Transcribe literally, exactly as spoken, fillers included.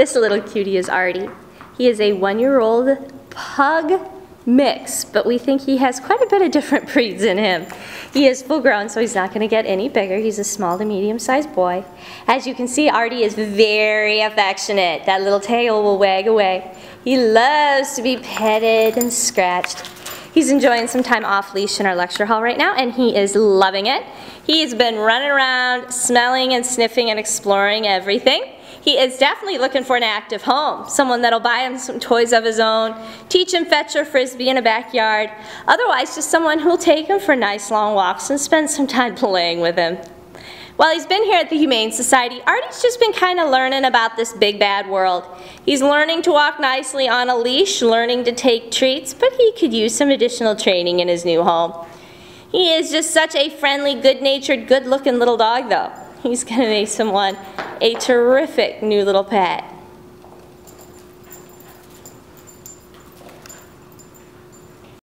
This little cutie is Artie. He is a one-year-old pug mix, but we think he has quite a bit of different breeds in him. He is full grown, so he's not going to get any bigger. He's a small to medium-sized boy. As you can see, Artie is very affectionate. That little tail will wag away. He loves to be petted and scratched. He's enjoying some time off-leash in our lecture hall right now, and he is loving it. He's been running around, smelling and sniffing and exploring everything. He is definitely looking for an active home, someone that'll buy him some toys of his own, teach him fetch or frisbee in a backyard, otherwise just someone who'll take him for nice long walks and spend some time playing with him. While he's been here at the Humane Society, Artie's just been kind of learning about this big bad world. He's learning to walk nicely on a leash, learning to take treats, but he could use some additional training in his new home. He is just such a friendly, good-natured, good-looking little dog, though. He's going to make someone a terrific new little pet.